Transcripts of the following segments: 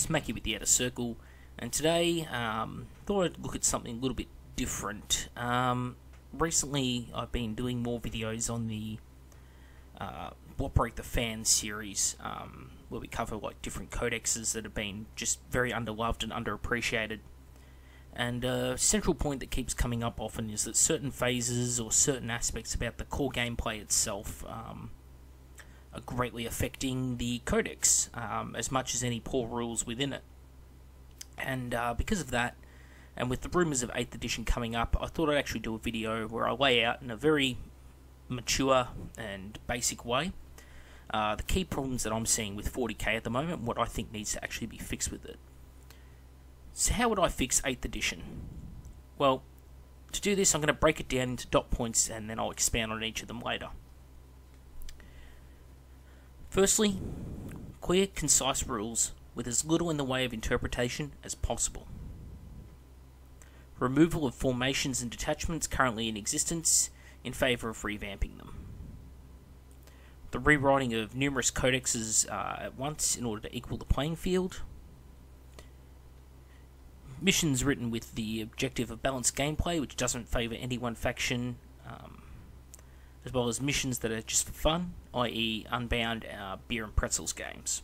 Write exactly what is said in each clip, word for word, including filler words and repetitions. smack you with the Outer Circle, and today um, thought I'd look at something a little bit different. Um, recently I've been doing more videos on the uh, Break the Fan series, um, where we cover like different codexes that have been just very underloved and underappreciated. And a uh, central point that keeps coming up often is that certain phases or certain aspects about the core gameplay itself um, are greatly affecting the codex, um, as much as any poor rules within it. And uh, because of that, and with the rumours of eighth edition coming up, I thought I'd actually do a video where I lay out in a very mature and basic way uh, the key problems that I'm seeing with forty K at the moment, and what I think needs to actually be fixed with it. So how would I fix eighth edition? Well, to do this I'm going to break it down into dot points, and then I'll expand on each of them later. Firstly, clear, concise rules with as little in the way of interpretation as possible. Removal of formations and detachments currently in existence in favour of revamping them. The rewriting of numerous codexes uh, at once in order to equal the playing field. Missions written with the objective of balanced gameplay, which doesn't favour any one faction, um, as well as missions that are just for fun, that is Unbound uh, beer and pretzels games.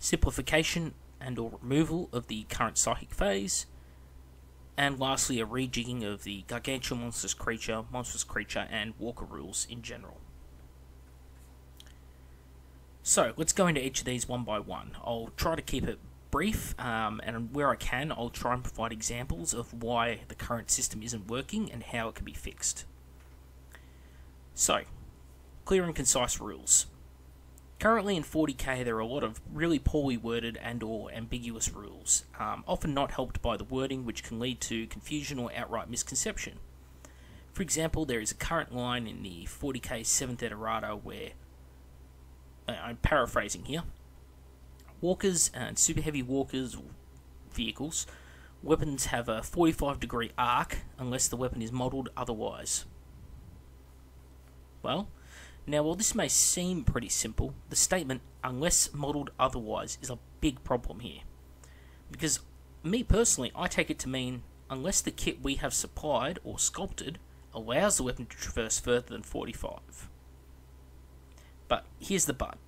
Simplification and or removal of the current psychic phase. And lastly, a rejigging of the gargantuan monstrous creature, monstrous creature and walker rules in general. So let's go into each of these one by one. I'll try to keep it brief, um, and where I can I'll try and provide examples of why the current system isn't working and how it can be fixed. So, clear and concise rules. Currently in forty K there are a lot of really poorly worded and or ambiguous rules, um, often not helped by the wording, which can lead to confusion or outright misconception. For example, there is a current line in the forty K seventh Ed errata where, uh, I'm paraphrasing here, walkers and super heavy walkers vehicles, weapons have a forty-five degree arc unless the weapon is modelled otherwise. Well, now while this may seem pretty simple, the statement unless modelled otherwise is a big problem here. Because me personally, I take it to mean unless the kit we have supplied or sculpted allows the weapon to traverse further than forty-five. But here's the but,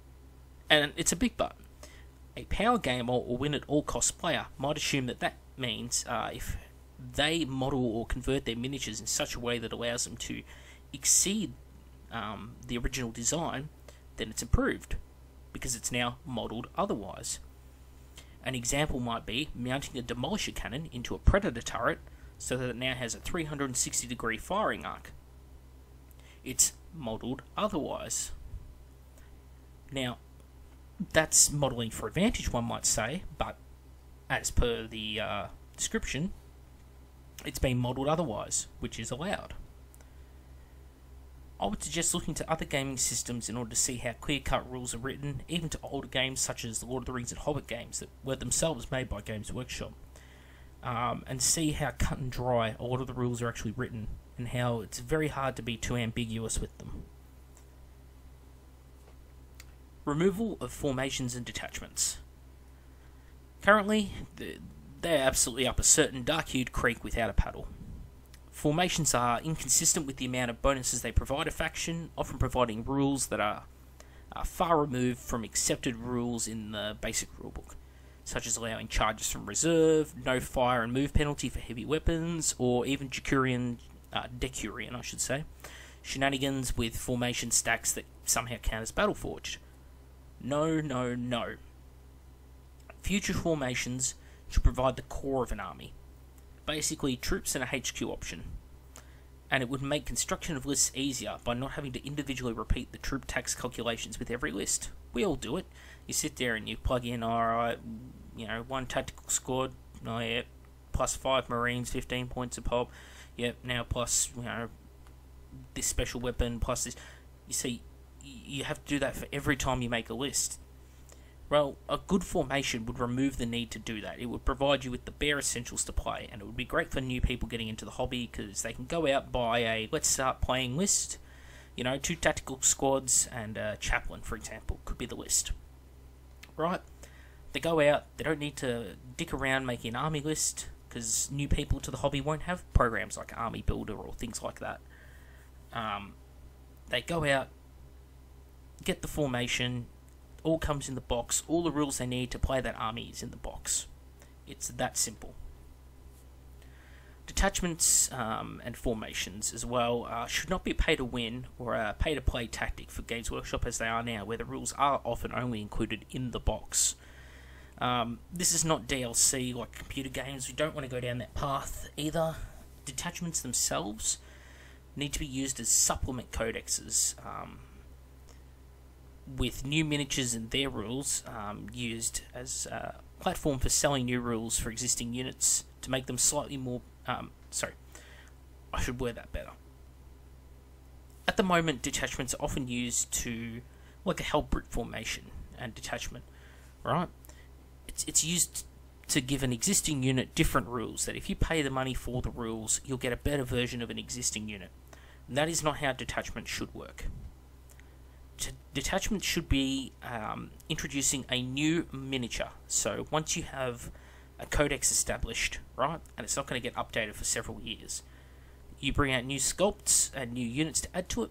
and it's a big but. A power gamer or win at all costs player might assume that that means uh, if they model or convert their miniatures in such a way that allows them to exceed um, the original design, then it's improved, because it's now modelled otherwise. An example might be mounting a demolisher cannon into a predator turret so that it now has a three hundred sixty degree firing arc. It's modelled otherwise. Now, that's modelling for advantage, one might say, but as per the uh, description, it's been modelled otherwise, which is allowed. I would suggest looking to other gaming systems in order to see how clear-cut rules are written, even to older games such as the Lord of the Rings and Hobbit games that were themselves made by Games Workshop, um, and see how cut and dry a lot of the rules are actually written, and how it's very hard to be too ambiguous with them. Removal of formations and detachments. Currently, they're absolutely up a certain dark-hued creek without a paddle. Formations are inconsistent with the amount of bonuses they provide a faction, often providing rules that are, are far removed from accepted rules in the basic rulebook, such as allowing charges from reserve, no fire and move penalty for heavy weapons, or even Decurion, uh, Decurion, I should say, shenanigans with formation stacks that somehow count as Battle Forged. No, no, no. Future formations should provide the core of an army, basically troops and a H Q option, and it would make construction of lists easier by not having to individually repeat the troop tax calculations with every list. We all do it. You sit there and you plug in, alright, you know, one tactical squad, oh yeah, plus five marines, fifteen points a pop, yep, yeah, now plus, you know, this special weapon, plus this. You see, you have to do that for every time you make a list. Well, a good formation would remove the need to do that. It would provide you with the bare essentials to play, and it would be great for new people getting into the hobby, because they can go out, buy a let's start playing list, you know, two tactical squads and a chaplain, for example, could be the list. Right? They go out, they don't need to dick around making an army list, because new people to the hobby won't have programs like Army Builder or things like that. Um, they go out, get the formation, all comes in the box, all the rules they need to play that army is in the box. It's that simple. Detachments um, and formations as well uh, should not be a pay-to-win or a pay-to-play tactic for Games Workshop as they are now, where the rules are often only included in the box. Um, this is not D L C like computer games. We don't want to go down that path either. Detachments themselves need to be used as supplement codexes, um, with new miniatures and their rules um, used as a platform for selling new rules for existing units to make them slightly more... Um, sorry, I should word that better. At the moment, detachments are often used to, like a helbrute formation and detachment, right? It's, it's used to give an existing unit different rules, that if you pay the money for the rules, you'll get a better version of an existing unit. And that is not how detachment should work. T detachment should be um, introducing a new miniature. So once you have a codex established, right, and it's not going to get updated for several years, you bring out new sculpts and new units to add to it.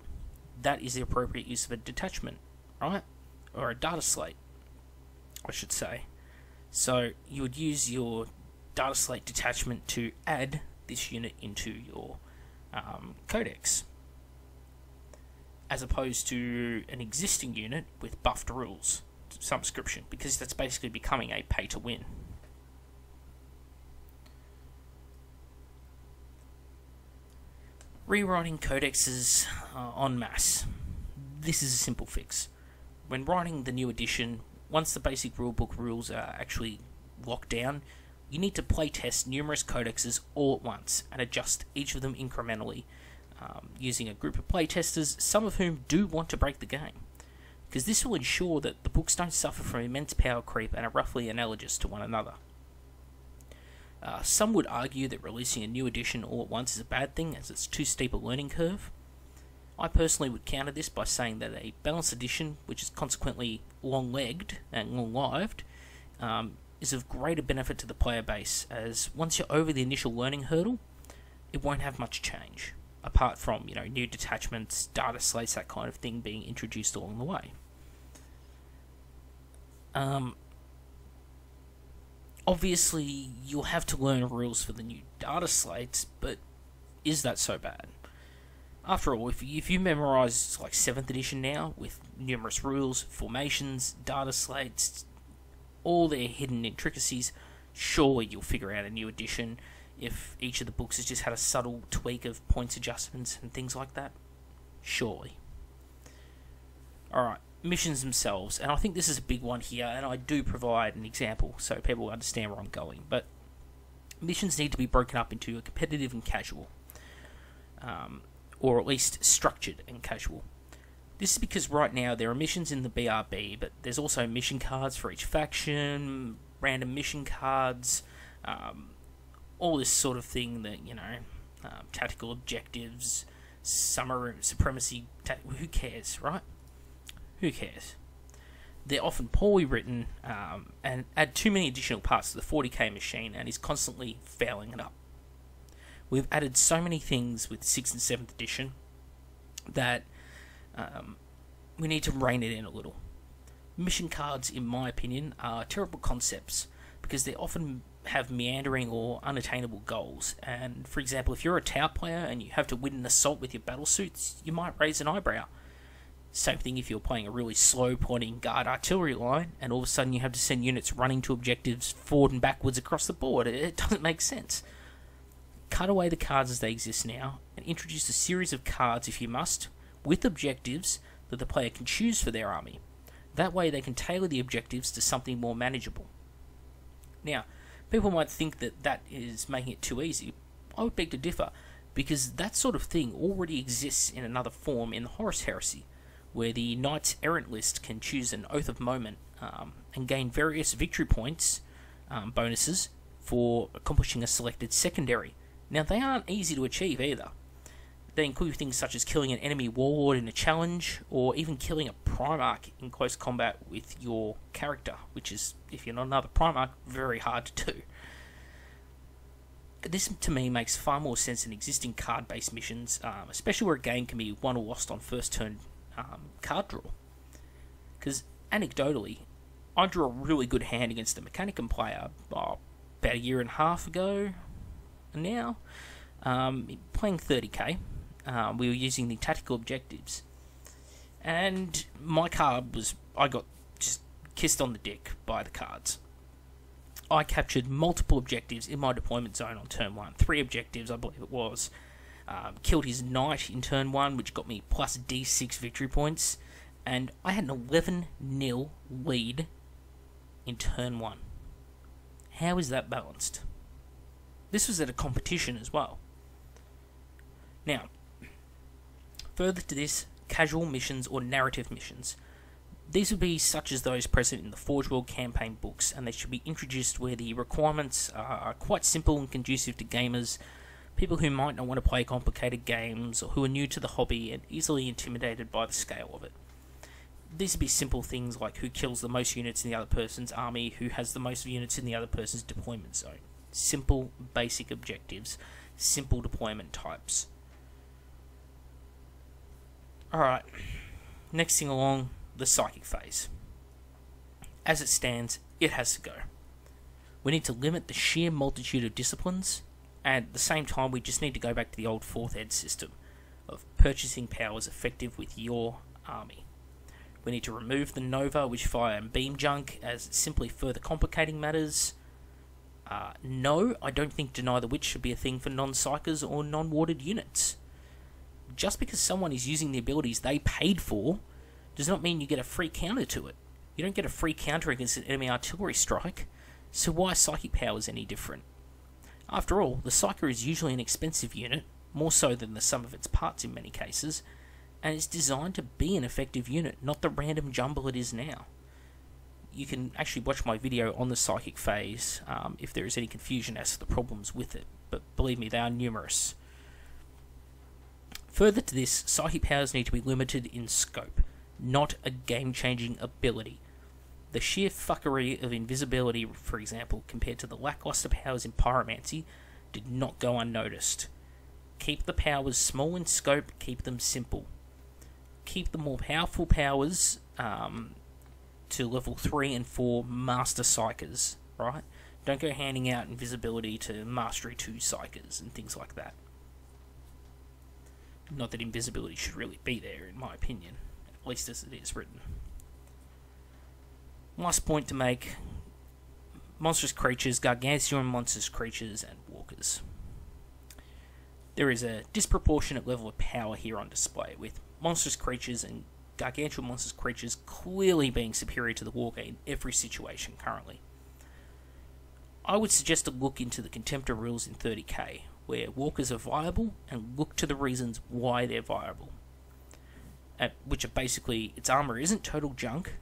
That is the appropriate use of a detachment, right, or a data slate, I should say. So you would use your data slate detachment to add this unit into your um, codex, as opposed to an existing unit with buffed rules subscription, because that's basically becoming a pay-to-win. Rewriting codexes uh, en masse. This is a simple fix. When writing the new edition, once the basic rulebook rules are actually locked down, you need to playtest numerous codexes all at once and adjust each of them incrementally um, using a group of playtesters, some of whom do want to break the game, because this will ensure that the books don't suffer from immense power creep and are roughly analogous to one another. Uh, some would argue that releasing a new edition all at once is a bad thing, as it's too steep a learning curve. I personally would counter this by saying that a balanced edition, which is consequently long-legged and long-lived, um, is of greater benefit to the player base, as once you're over the initial learning hurdle, it won't have much change, apart from, you know, new detachments, data slates, that kind of thing being introduced along the way. Um... Obviously, you'll have to learn rules for the new data slates, but is that so bad? After all, if you, if you memorise like seventh edition now, with numerous rules, formations, data slates, all their hidden intricacies, surely you'll figure out a new edition if each of the books has just had a subtle tweak of points adjustments and things like that. Surely. Alright. Missions themselves, and I think this is a big one here, and I do provide an example so people understand where I'm going, but missions need to be broken up into competitive and casual, um, or at least structured and casual. This is because right now there are missions in the B R B, but there's also mission cards for each faction, random mission cards, um, all this sort of thing that, you know, um, tactical objectives, summary, supremacy, who cares, right? Who cares? They're often poorly written um, and add too many additional parts to the forty K machine and is constantly fouling it up. We've added so many things with sixth and seventh edition that um, we need to rein it in a little. Mission cards, in my opinion, are terrible concepts because they often have meandering or unattainable goals. And for example, if you're a Tau player and you have to win an assault with your battle suits, you might raise an eyebrow. Same thing if you're playing a really slow pointing guard artillery line and all of a sudden you have to send units running to objectives forward and backwards across the board. It doesn't make sense. Cut away the cards as they exist now and introduce a series of cards, if you must, with objectives that the player can choose for their army. That way they can tailor the objectives to something more manageable. Now, people might think that that is making it too easy. I would beg to differ, because that sort of thing already exists in another form in the Horus Heresy, where the Knights Errant list can choose an Oath of Moment um, and gain various victory points um, bonuses for accomplishing a selected secondary. Now, they aren't easy to achieve either. They include things such as killing an enemy warlord in a challenge, or even killing a Primarch in close combat with your character, which is, if you're not another Primarch, very hard to do. This, to me, makes far more sense than existing card-based missions, um, especially where a game can be won or lost on first turn um, card draw. Because, anecdotally, I drew a really good hand against a Mechanicum player oh, about a year and a half ago now, um, playing thirty K. Um, we were using the tactical objectives, and my card was, I got just kissed on the dick by the cards. I captured multiple objectives in my deployment zone on turn one, three objectives I believe it was, um, killed his knight in turn one, which got me plus d six victory points, and I had an eleven nil lead in turn one. How is that balanced? This was at a competition as well. Now, further to this, casual missions or narrative missions. These would be such as those present in the Forge World campaign books, and they should be introduced where the requirements are quite simple and conducive to gamers, people who might not want to play complicated games, or who are new to the hobby and easily intimidated by the scale of it. These would be simple things like who kills the most units in the other person's army, who has the most units in the other person's deployment zone. Simple, basic objectives, simple deployment types. Alright, next thing along, the psychic phase. As it stands, it has to go. We need to limit the sheer multitude of disciplines, and at the same time we just need to go back to the old fourth ed system of purchasing powers effective with your army. We need to remove the Nova, which fire and beam junk, as it's simply further complicating matters. Uh, no, I don't think Deny the Witch should be a thing for non-psychers or non-warded units. Just because someone is using the abilities they paid for does not mean you get a free counter to it. You don't get a free counter against an enemy artillery strike, so why are psychic powers any different? After all, the Psyker is usually an expensive unit, more so than the sum of its parts in many cases, and it's designed to be an effective unit, not the random jumble it is now. You can actually watch my video on the psychic phase um, if there is any confusion as to the problems with it, but believe me, they are numerous. Further to this, psychic powers need to be limited in scope, not a game-changing ability. The sheer fuckery of invisibility, for example, compared to the lackluster powers in Pyromancy, did not go unnoticed. Keep the powers small in scope, keep them simple. Keep the more powerful powers um, to level three and four master psychers, right? Don't go handing out invisibility to mastery two psychers and things like that. Not that invisibility should really be there, in my opinion. At least as it is written. Last point to make, monstrous creatures, gargantuan monstrous creatures, and walkers. There is a disproportionate level of power here on display, with monstrous creatures and gargantuan monstrous creatures clearly being superior to the walker in every situation currently. I would suggest a look into the contemptor rules in thirty K, where walkers are viable, and look to the reasons why they're viable. At which are basically, its armor isn't total junk,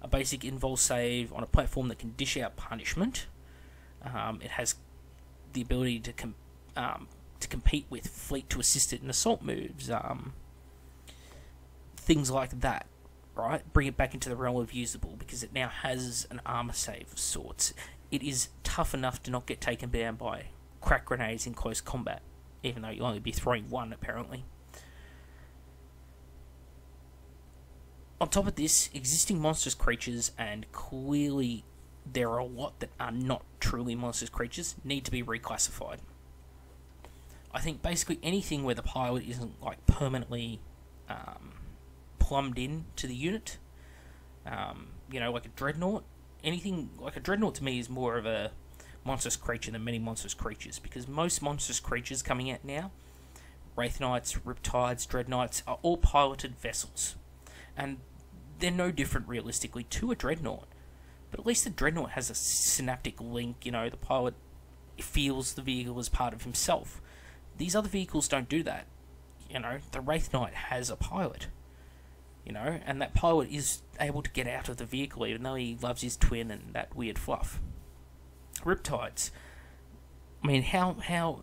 a basic invul save on a platform that can dish out punishment, um, it has the ability to com um, to compete with fleet to assist it in assault moves, um, things like that, right? Bring it back into the realm of usable, because it now has an armor save of sorts. It is tough enough to not get taken down by crack grenades in close combat, even though you'll only be throwing one apparently. On top of this, existing monstrous creatures, and clearly there are a lot that are not truly monstrous creatures, need to be reclassified. I think basically anything where the pilot isn't like permanently um, plumbed in to the unit, um, you know, like a Dreadnought, anything like a Dreadnought to me is more of a monstrous creature than many monstrous creatures, because most monstrous creatures coming out now, Wraith Knights, Riptides, Dreadnoughts, are all piloted vessels, and they're no different realistically to a Dreadnought, but at least the Dreadnought has a synaptic link. You know, the pilot feels the vehicle as part of himself. These other vehicles don't do that. You know, the Wraith Knight has a pilot, you know, and that pilot is able to get out of the vehicle even though he loves his twin and that weird fluff. Riptides, I mean, how how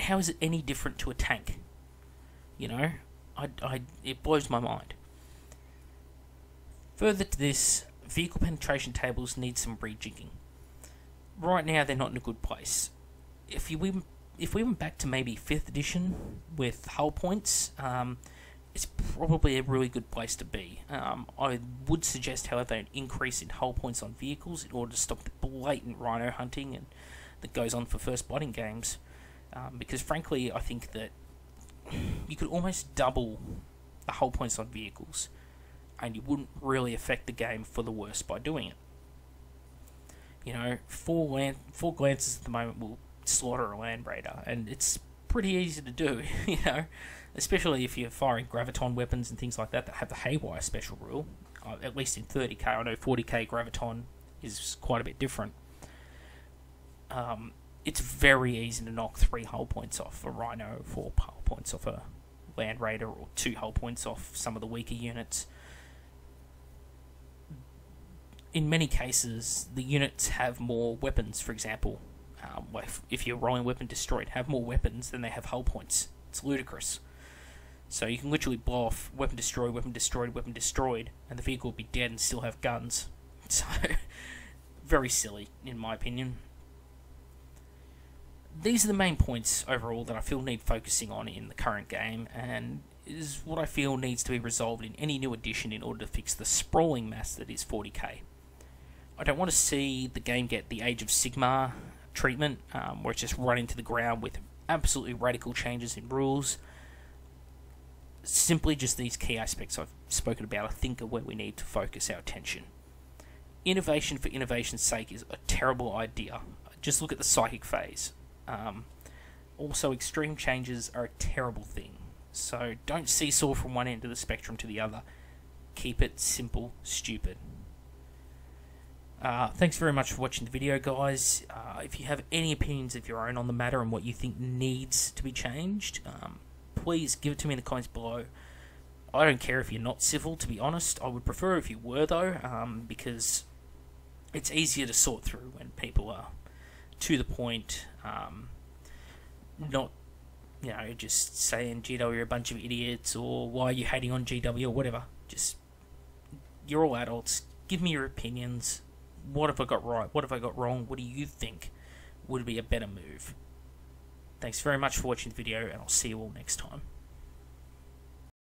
how is it any different to a tank? You know, I, I, it blows my mind. Further to this, vehicle penetration tables need some rejigging. Right now, they're not in a good place. If you we, if we went back to maybe fifth edition with hull points, um, it's probably a really good place to be. Um, I would suggest, however, an increase in hull points on vehicles in order to stop the blatant rhino hunting and that goes on for first blood in games. Um, because frankly, I think that you could almost double the hull points on vehicles, and you wouldn't really affect the game for the worse by doing it. You know, four, land, four glances at the moment will slaughter a Land Raider, and it's pretty easy to do, you know, especially if you're firing Graviton weapons and things like that that have the Haywire special rule, uh, at least in thirty K. I know forty K Graviton is quite a bit different. Um, it's very easy to knock three hull points off a Rhino, four hull points off a Land Raider, or two hull points off some of the weaker units. In many cases, the units have more weapons, for example. Um, if, if you're rolling Weapon Destroyed, have more weapons than they have hull points. It's ludicrous. So you can literally blow off Weapon Destroyed, Weapon Destroyed, Weapon Destroyed, and the vehicle will be dead and still have guns. So, very silly, in my opinion. These are the main points overall that I feel need focusing on in the current game, and is what I feel needs to be resolved in any new edition in order to fix the sprawling mass that is forty K. I don't want to see the game get the Age of Sigmar treatment, um, where it's just run into the ground with absolutely radical changes in rules. Simply just these key aspects I've spoken about, I think, are where we need to focus our attention. Innovation for innovation's sake is a terrible idea. Just look at the psychic phase. Um, also, extreme changes are a terrible thing. So don't seesaw from one end of the spectrum to the other. Keep it simple, stupid. Uh, thanks very much for watching the video, guys. Uh, if you have any opinions of your own on the matter and what you think needs to be changed, um, please give it to me in the comments below. I don't care if you're not civil, to be honest. I would prefer if you were, though, um, because it's easier to sort through when people are to the point, um, not, you know, just saying G W are a bunch of idiots, or why are you hating on G W, or whatever. Just, you're all adults. Give me your opinions. What have I got right? What have I got wrong? What do you think would be a better move? Thanks very much for watching the video, and I'll see you all next time.